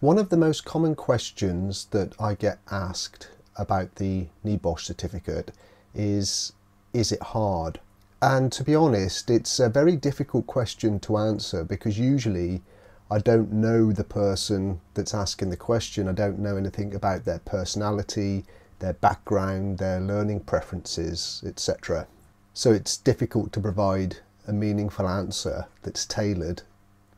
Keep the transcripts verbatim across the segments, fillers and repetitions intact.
One of the most common questions that I get asked about the NEBOSH certificate is, is it hard? And to be honest, it's a very difficult question to answer because usually I don't know the person that's asking the question. I don't know anything about their personality, their background, their learning preferences, et cetera. So it's difficult to provide a meaningful answer that's tailored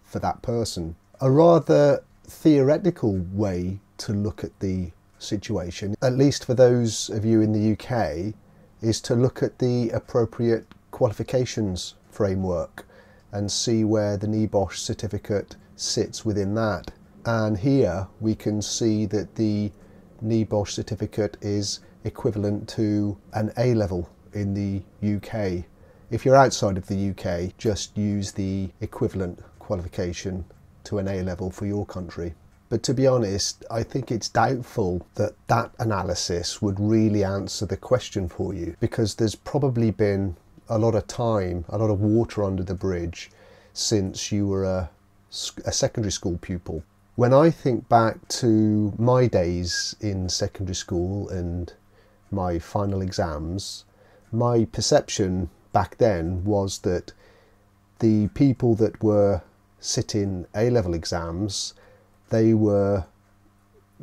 for that person. A rather theoretical way to look at the situation, at least for those of you in the U K, is to look at the appropriate qualifications framework and see where the NEBOSH certificate sits within that. And here we can see that the NEBOSH certificate is equivalent to an A level in the U K. If you're outside of the U K, just use the equivalent qualification to an A level for your country. But to be honest, I think it's doubtful that that analysis would really answer the question for you, because there's probably been a lot of time, a lot of water under the bridge since you were a, a secondary school pupil. When I think back to my days in secondary school and my final exams, my perception back then was that the people that were sitting A-level exams, they were,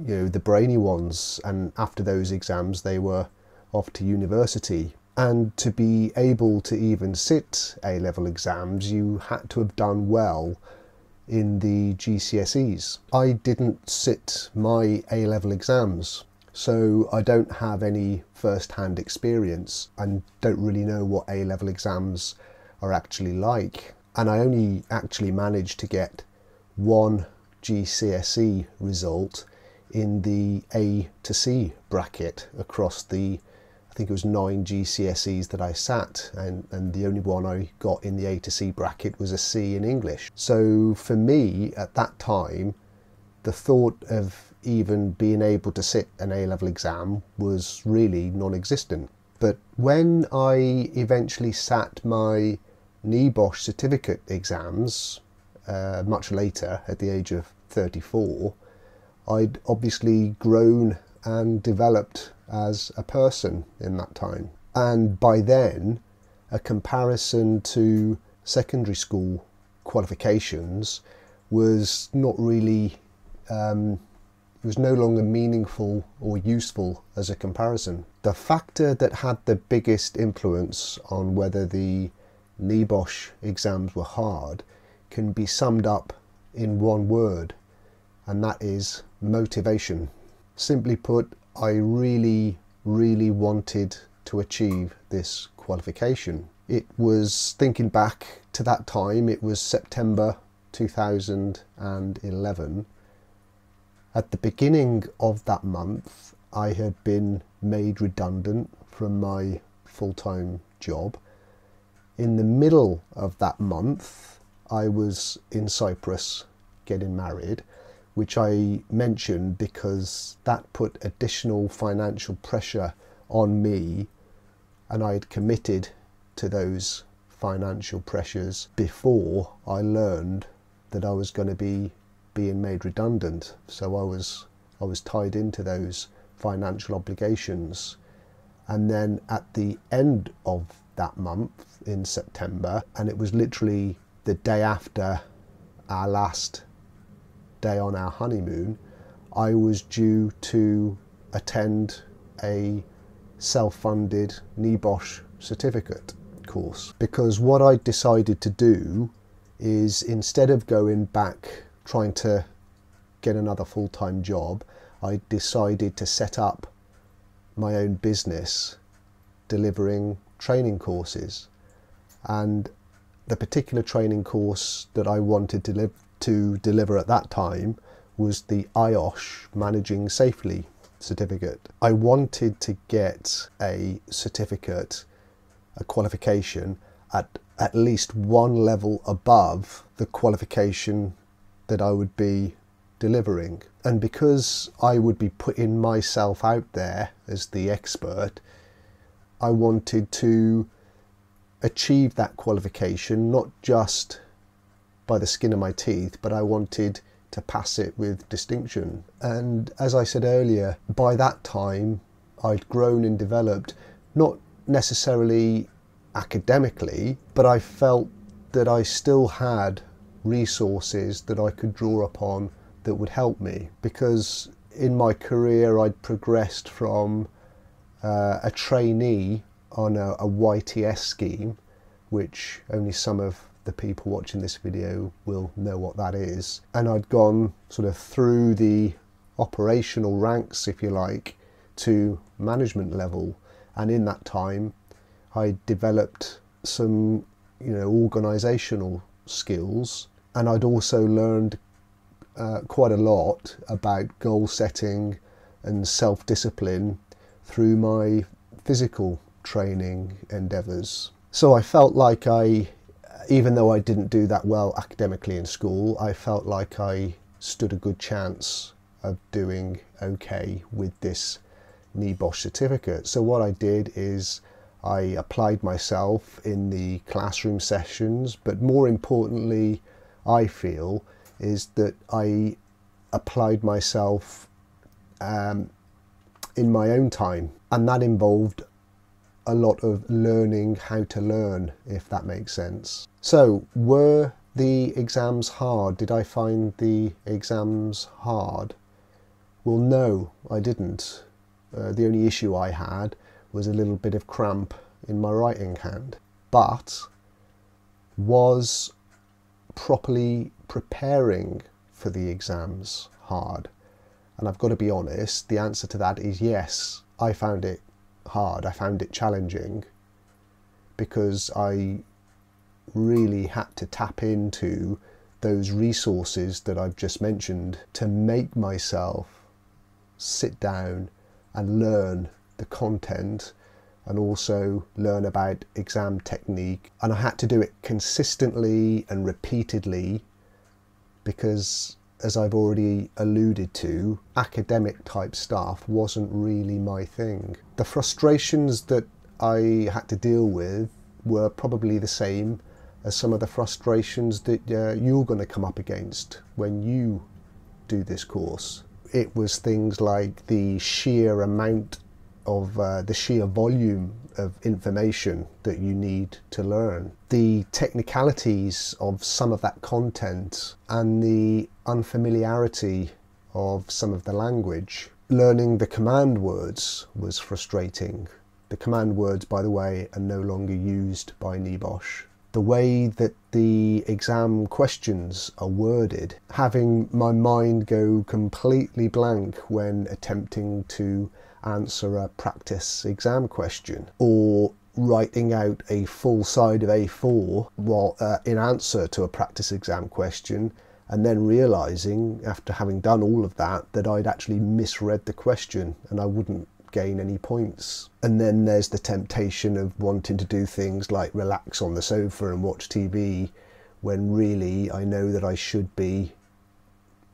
you know, the brainy ones, and after those exams they were off to university. And to be able to even sit A-level exams, you had to have done well in the G C S Es. I didn't sit my A-level exams, so I don't have any first-hand experience and don't really know what A-level exams are actually like. And I only actually managed to get one G C S E result in the A to C bracket across the, I think it was nine G C S Es that I sat, and, and the only one I got in the A to C bracket was a C in English. So for me at that time, the thought of even being able to sit an A-level exam was really non-existent. But when I eventually sat my NEBOSH certificate exams uh, much later, at the age of thirty-four, I'd obviously grown and developed as a person in that time. And by then, a comparison to secondary school qualifications was not really, um, it was no longer meaningful or useful as a comparison. The factor that had the biggest influence on whether the NEBOSH exams were hard can be summed up in one word, and that is motivation. Simply put, I really, really wanted to achieve this qualification. It was, thinking back to that time, it was September two thousand eleven. At the beginning of that month, I had been made redundant from my full-time job. In the middle of that month, I was in Cyprus getting married, which I mentioned because that put additional financial pressure on me, and I had committed to those financial pressures before I learned that I was going to be being made redundant. So I was, I was tied into those financial obligations. And then at the end of that month in September, and it was literally the day after our last day on our honeymoon, I was due to attend a self-funded NEBOSH certificate course, because what I decided to do is, instead of going back trying to get another full-time job, I decided to set up my own business delivering training courses. And the particular training course that I wanted to, live, to deliver at that time was the I O S H Managing Safely certificate. I wanted to get a certificate, a qualification, at at least one level above the qualification that I would be delivering. And because I would be putting myself out there as the expert, I wanted to achieve that qualification, not just by the skin of my teeth, but I wanted to pass it with distinction. And as I said earlier, by that time I'd grown and developed, not necessarily academically, but I felt that I still had resources that I could draw upon that would help me, because in my career I'd progressed from uh, a trainee on a, a Y T S scheme, which only some of the people watching this video will know what that is, and I'd gone sort of through the operational ranks, if you like, to management level. And in that time I developed some, you know, organisational skills, and I'd also learned uh, quite a lot about goal setting and self-discipline through my physical training endeavours. So I felt like I, even though I didn't do that well academically in school, I felt like I stood a good chance of doing okay with this NEBOSH certificate. So what I did is I applied myself in the classroom sessions, but more importantly, I feel, is that I applied myself um, in my own time, and that involved a lot of learning how to learn, if that makes sense. So, were the exams hard? Did I find the exams hard? Well, no, I didn't. Uh, the only issue I had was a little bit of cramp in my writing hand, but was properly preparing for the exams hard? And I've got to be honest, the answer to that is yes. I found it hard, I found it challenging, because I really had to tap into those resources that I've just mentioned to make myself sit down and learn the content, and also learn about exam technique. And I had to do it consistently and repeatedly, because as I've already alluded to, academic type stuff wasn't really my thing. The frustrations that I had to deal with were probably the same as some of the frustrations that uh, you're going to come up against when you do this course. It was things like the sheer amount of uh, the sheer volume of information that you need to learn, the technicalities of some of that content, and the unfamiliarity of some of the language. Learning the command words was frustrating. The command words, by the way, are no longer used by NEBOSH. The way that the exam questions are worded, having my mind go completely blank when attempting to answer a practice exam question, or writing out a full side of A four while, uh, in answer to a practice exam question, and then realising after having done all of that that I'd actually misread the question and I wouldn't gain any points. And then there's the temptation of wanting to do things like relax on the sofa and watch T V, when really I know that I should be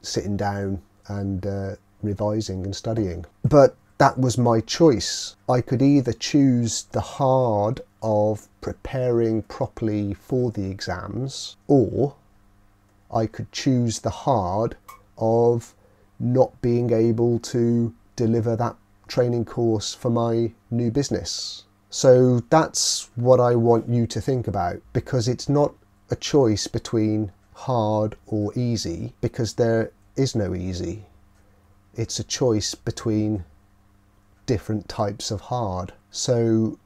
sitting down and uh, revising and studying. But that was my choice. I could either choose the hard of preparing properly for the exams, or I could choose the hard of not being able to deliver that training course for my new business. So that's what I want you to think about, because it's not a choice between hard or easy, because there is no easy. It's a choice between different types of hard. So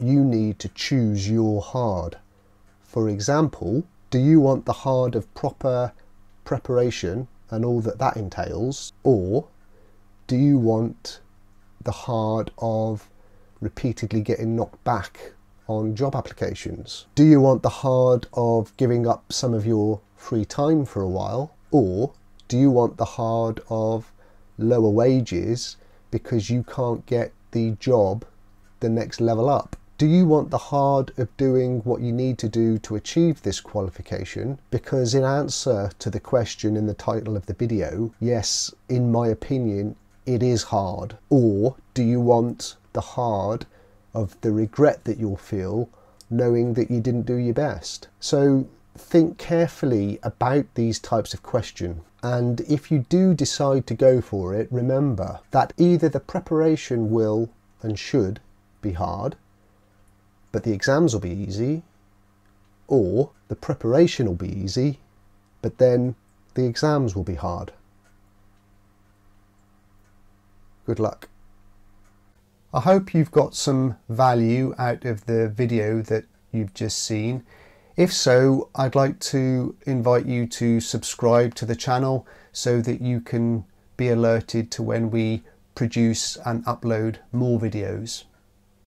you need to choose your hard. For example, do you want the hard of proper preparation and all that that entails, or do you want the hard of repeatedly getting knocked back on job applications? Do you want the hard of giving up some of your free time for a while, or do you want the hard of lower wages because you can't get the job the next level up? Do you want the hard of doing what you need to do to achieve this qualification? Because in answer to the question in the title of the video, yes, in my opinion, it is hard. Or do you want the hard of the regret that you'll feel knowing that you didn't do your best? So think carefully about these types of question. And if you do decide to go for it, remember that either the preparation will and should be hard, but the exams will be easy, or the preparation will be easy, but then the exams will be hard. Good luck. I hope you've got some value out of the video that you've just seen. If so, I'd like to invite you to subscribe to the channel so that you can be alerted to when we produce and upload more videos.